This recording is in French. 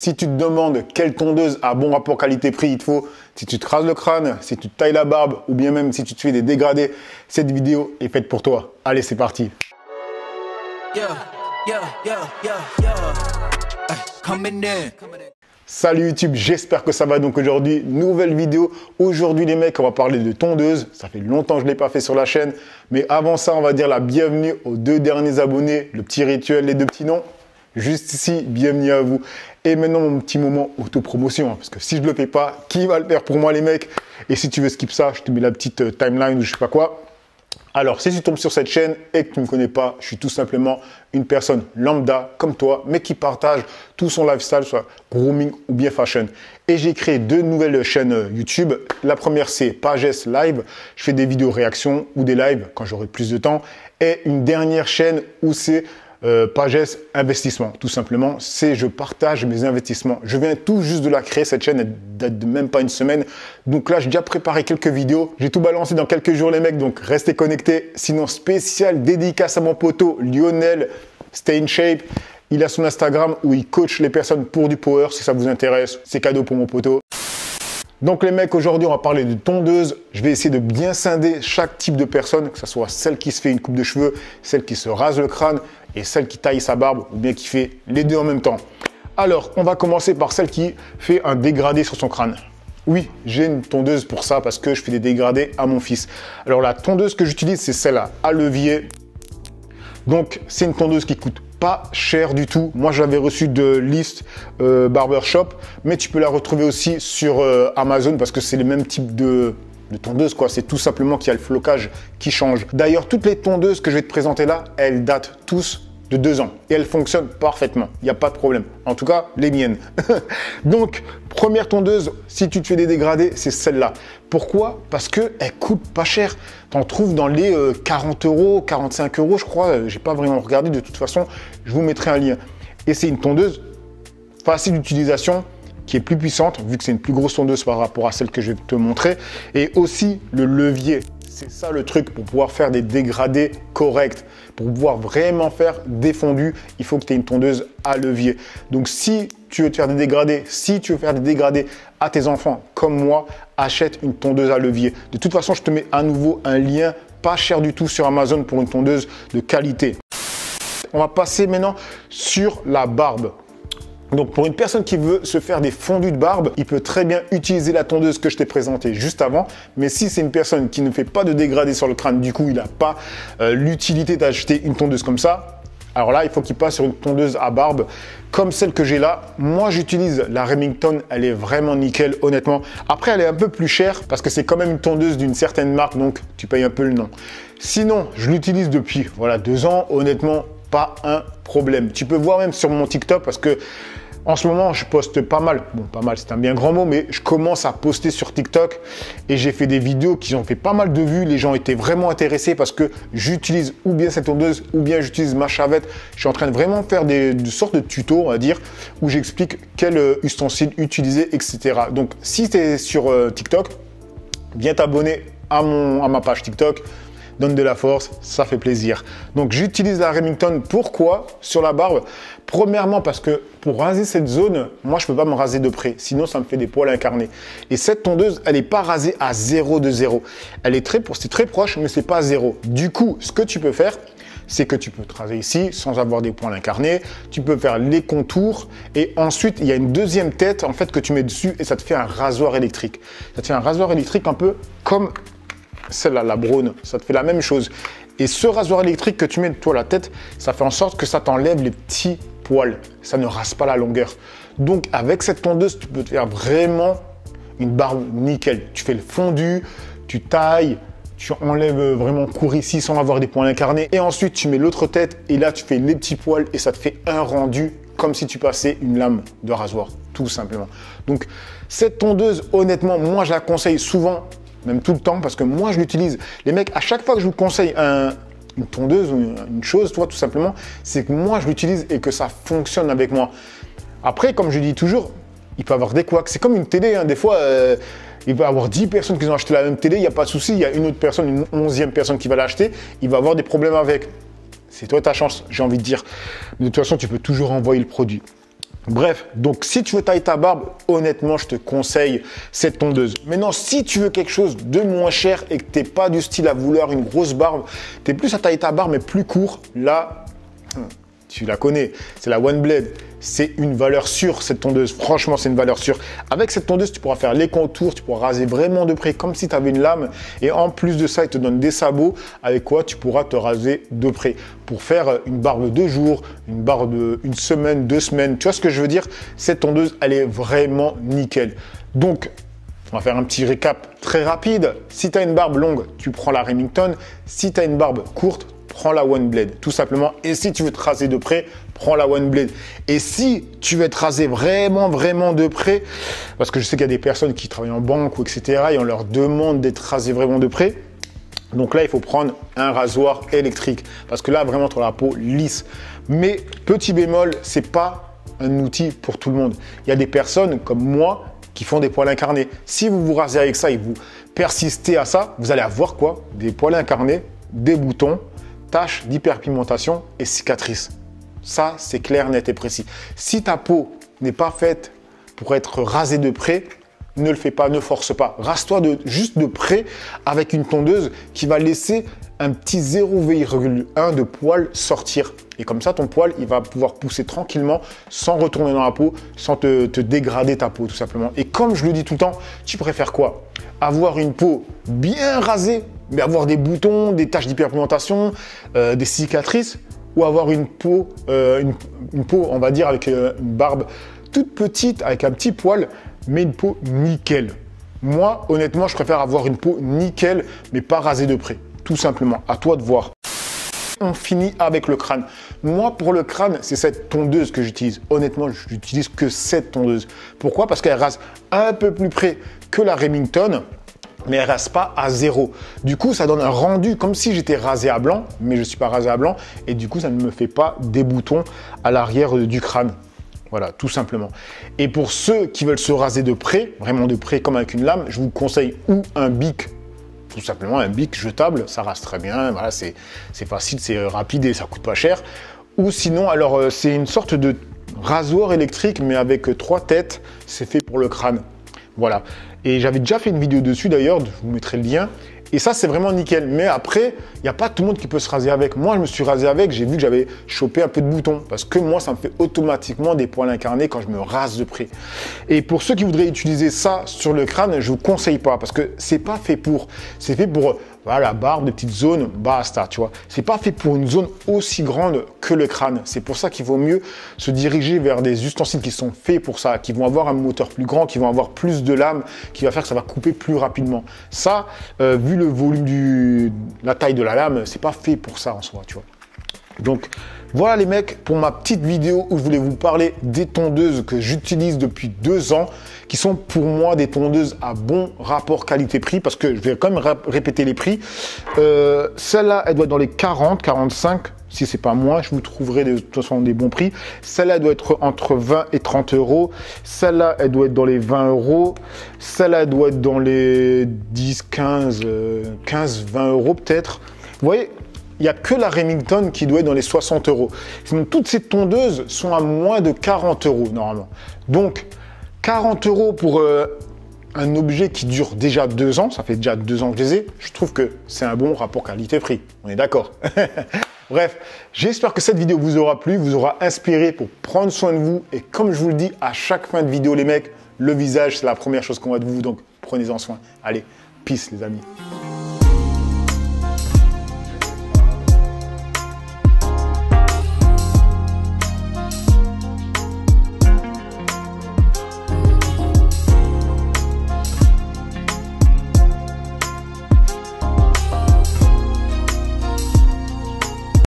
Si tu te demandes quelle tondeuse à bon rapport qualité-prix il te faut, si tu te rases le crâne, si tu te tailles la barbe ou bien même si tu te fais des dégradés, cette vidéo est faite pour toi. Allez, c'est parti. Salut YouTube, j'espère que ça va. Donc aujourd'hui, nouvelle vidéo. Aujourd'hui les mecs, on va parler de tondeuse. Ça fait longtemps que je ne l'ai pas fait sur la chaîne. Mais avant ça, on va dire la bienvenue aux deux derniers abonnés. Le petit rituel, les deux petits noms. Juste ici, bienvenue à vous. Et maintenant, mon petit moment autopromotion. Hein, parce que si je ne le fais pas, qui va le faire pour moi, les mecs? Et si tu veux skip ça, je te mets la petite timeline ou je sais pas quoi. Alors, si tu tombes sur cette chaîne et que tu ne me connais pas, je suis tout simplement une personne lambda comme toi, mais qui partage tout son lifestyle, soit grooming ou bien fashion. Et j'ai créé deux nouvelles chaînes YouTube. La première, c'est Pages Live. Je fais des vidéos réactions ou des lives quand j'aurai plus de temps. Et une dernière chaîne où c'est Pages Investissement, tout simplement. C'est je partage mes investissements. Je viens tout juste de la créer, cette chaîne, elle date de même pas une semaine. Donc là, j'ai déjà préparé quelques vidéos. J'ai tout balancé dans quelques jours, les mecs, donc restez connectés. Sinon, spécial dédicace à mon poteau Lionel, Stay in Shape. Il a son Instagram où il coach les personnes pour du power. Si ça vous intéresse, c'est cadeau pour mon poteau. Donc les mecs, aujourd'hui, on va parler de tondeuse. Je vais essayer de bien scinder chaque type de personne, que ce soit celle qui se fait une coupe de cheveux, celle qui se rase le crâne et celle qui taille sa barbe ou bien qui fait les deux en même temps. Alors, on va commencer par celle qui fait un dégradé sur son crâne. Oui, j'ai une tondeuse pour ça parce que je fais des dégradés à mon fils. Alors la tondeuse que j'utilise, c'est celle-là, à levier. Donc, c'est une tondeuse qui coûte pas cher du tout. Moi, je l'avais reçue de List Barbershop, mais tu peux la retrouver aussi sur Amazon parce que c'est le même type de tondeuse, quoi. C'est tout simplement qu'il y a le flocage qui change. D'ailleurs, toutes les tondeuses que je vais te présenter là, elles datent tous de 2 ans et elles fonctionnent parfaitement. Il n'y a pas de problème. En tout cas, les miennes. Donc, première tondeuse, si tu te fais des dégradés, c'est celle-là. Pourquoi? Parce qu'elle coûte pas cher. T'en trouves dans les 40 euros, 45 euros, je crois. J'ai pas vraiment regardé. De toute façon, je vous mettrai un lien. Et c'est une tondeuse facile d'utilisation, qui est plus puissante, vu que c'est une plus grosse tondeuse par rapport à celle que je vais te montrer. Et aussi le levier. C'est ça le truc pour pouvoir faire des dégradés corrects. Pour pouvoir vraiment faire des fondus, il faut que tu aies une tondeuse à levier. Donc si tu veux te faire des dégradés, si tu veux faire des dégradés à tes enfants comme moi, achète une tondeuse à levier. De toute façon, je te mets à nouveau un lien pas cher du tout sur Amazon pour une tondeuse de qualité. On va passer maintenant sur la barbe. Donc pour une personne qui veut se faire des fondus de barbe, il peut très bien utiliser la tondeuse que je t'ai présentée juste avant. Mais si c'est une personne qui ne fait pas de dégradé sur le crâne, du coup il n'a pas l'utilité d'acheter une tondeuse comme ça. Alors là, il faut qu'il passe sur une tondeuse à barbe comme celle que j'ai là. Moi, j'utilise la Remington. Elle est vraiment nickel, honnêtement. Après, elle est un peu plus chère parce que c'est quand même une tondeuse d'une certaine marque. Donc tu payes un peu le nom. Sinon, je l'utilise depuis voilà 2 ans, honnêtement. Pas un problème. Tu peux voir même sur mon TikTok parce que en ce moment je poste pas mal. Bon, pas mal, c'est un bien grand mot, mais je commence à poster sur TikTok et j'ai fait des vidéos qui ont fait pas mal de vues. Les gens étaient vraiment intéressés parce que j'utilise ou bien cette tondeuse ou bien j'utilise ma chavette. Je suis en train de vraiment faire des sortes de tutos, on va dire, où j'explique quel ustensile utiliser, etc. Donc si tu es sur TikTok, viens t'abonner à ma page TikTok. Donne de la force, ça fait plaisir. Donc j'utilise la Remington. Pourquoi? Sur la barbe. Premièrement parce que pour raser cette zone, moi je peux pas me raser de près, sinon ça me fait des poils incarnés. Et cette tondeuse, elle n'est pas rasée à 0 de 0. Elle est très proche, mais c'est pas 0. Du coup, ce que tu peux faire, c'est que tu peux te raser ici sans avoir des poils incarnés. Tu peux faire les contours et ensuite il y a une deuxième tête en fait que tu mets dessus et ça te fait un rasoir électrique. Ça te fait un rasoir électrique un peu comme celle-là, la Braun, ça te fait la même chose. Et ce rasoir électrique que tu mets de toi la tête, ça fait en sorte que ça t'enlève les petits poils. Ça ne rase pas la longueur. Donc avec cette tondeuse, tu peux te faire vraiment une barbe nickel. Tu fais le fondu, tu tailles, tu enlèves vraiment court ici sans avoir des poils incarnés. Et ensuite, tu mets l'autre tête et là, tu fais les petits poils et ça te fait un rendu comme si tu passais une lame de rasoir, tout simplement. Donc cette tondeuse, honnêtement, moi, je la conseille souvent, même tout le temps, parce que moi je l'utilise. Les mecs, à chaque fois que je vous conseille une tondeuse ou une chose, toi tout simplement, c'est que moi je l'utilise et que ça fonctionne avec moi. Après, comme je dis toujours, il peut y avoir des couacs. C'est comme une télé, hein. Des fois, il peut y avoir 10 personnes qui ont acheté la même télé, il n'y a pas de souci, il y a une autre personne, une 11e personne qui va l'acheter, il va avoir des problèmes avec. C'est toi ta chance, j'ai envie de dire. Mais de toute façon, tu peux toujours envoyer le produit. Bref, donc si tu veux tailler ta barbe, honnêtement, je te conseille cette tondeuse. Maintenant, si tu veux quelque chose de moins cher et que tu n'es pas du style à vouloir une grosse barbe, tu es plus à tailler ta barbe mais plus court, là, tu la connais, c'est la OneBlade. C'est une valeur sûre cette tondeuse, franchement c'est une valeur sûre. Avec cette tondeuse tu pourras faire les contours, tu pourras raser vraiment de près comme si tu avais une lame et en plus de ça il te donne des sabots avec quoi tu pourras te raser de près pour faire une barbe de jour, une barbe une semaine, 2 semaines, tu vois ce que je veux dire? Cette tondeuse elle est vraiment nickel. Donc on va faire un petit récap très rapide. Si tu as une barbe longue, tu prends la Remington. Si tu as une barbe courte, prends la OneBlade, tout simplement. Et si tu veux te raser de près, prends la OneBlade. Et si tu veux te raser vraiment de près, parce que je sais qu'il y a des personnes qui travaillent en banque ou etc. et on leur demande d'être rasé vraiment de près. Donc là, il faut prendre un rasoir électrique parce que là, vraiment, tu as la peau lisse. Mais petit bémol, c'est pas un outil pour tout le monde. Il y a des personnes comme moi qui font des poils incarnés. Si vous vous rasez avec ça et vous persistez à ça, vous allez avoir quoi? Des poils incarnés, des boutons, taches d'hyperpigmentation et cicatrices. Ça, c'est clair, net et précis. Si ta peau n'est pas faite pour être rasée de près, ne le fais pas, ne force pas. Rase-toi juste de près avec une tondeuse qui va laisser un petit 0,1 de poil sortir. Et comme ça, ton poil, il va pouvoir pousser tranquillement sans retourner dans la peau, sans te dégrader ta peau tout simplement. Et comme je le dis tout le temps, tu préfères quoi? Avoir une peau bien rasée, mais avoir des boutons, des taches d'hyperpigmentation, des cicatrices, ou avoir une peau, on va dire, avec une barbe toute petite, avec un petit poil, mais une peau nickel. Moi, honnêtement, je préfère avoir une peau nickel, mais pas rasée de près, tout simplement. À toi de voir. On finit avec le crâne. Moi, pour le crâne, c'est cette tondeuse que j'utilise. Honnêtement, je n'utilise que cette tondeuse. Pourquoi? Parce qu'elle rase un peu plus près que la Remington, mais elle ne rase pas à zéro. Du coup, ça donne un rendu comme si j'étais rasé à blanc, mais je ne suis pas rasé à blanc. Et du coup, ça ne me fait pas des boutons à l'arrière du crâne. Voilà, tout simplement. Et pour ceux qui veulent se raser de près, vraiment de près comme avec une lame, je vous conseille ou un bic, tout simplement un bic jetable, ça rase très bien, voilà, c'est facile, c'est rapide et ça coûte pas cher. Ou sinon, alors c'est une sorte de rasoir électrique, mais avec 3 têtes, c'est fait pour le crâne. Voilà. Et j'avais déjà fait une vidéo dessus d'ailleurs, je vous mettrai le lien. Et ça, c'est vraiment nickel. Mais après, il n'y a pas tout le monde qui peut se raser avec. Moi, je me suis rasé avec, j'ai vu que j'avais chopé un peu de boutons. Parce que moi, ça me fait automatiquement des poils incarnés quand je me rase de près. Et pour ceux qui voudraient utiliser ça sur le crâne, je ne vous conseille pas. Parce que c'est pas fait pour. C'est fait pour la barbe, des petites zones, basta, tu vois. C'est pas fait pour une zone aussi grande que le crâne. C'est pour ça qu'il vaut mieux se diriger vers des ustensiles qui sont faits pour ça, qui vont avoir un moteur plus grand, qui vont avoir plus de lames, qui va faire que ça va couper plus rapidement. Ça, vu le volume la taille de la lame, c'est pas fait pour ça en soi, tu vois. Donc voilà les mecs, pour ma petite vidéo où je voulais vous parler des tondeuses que j'utilise depuis 2 ans, qui sont pour moi des tondeuses à bon rapport qualité-prix, parce que je vais quand même répéter les prix. Celle-là, elle doit être dans les 40, 45, si c'est pas moins, je vous trouverai de toute façon des bons prix. Celle-là, elle doit être entre 20 et 30 euros. Celle-là, elle doit être dans les 20 euros. Celle-là, elle doit être dans les 10, 15, 20 euros peut-être. Vous voyez ? Il n'y a que la Remington qui doit être dans les 60 euros. Sinon, toutes ces tondeuses sont à moins de 40 euros normalement. Donc, 40 euros pour un objet qui dure déjà 2 ans, ça fait déjà 2 ans que je les ai, je trouve que c'est un bon rapport qualité-prix. On est d'accord. Bref, j'espère que cette vidéo vous aura plu, vous aura inspiré pour prendre soin de vous. Et comme je vous le dis à chaque fin de vidéo, les mecs, le visage, c'est la première chose qu'on voit de vous. Donc, prenez-en soin. Allez, peace les amis.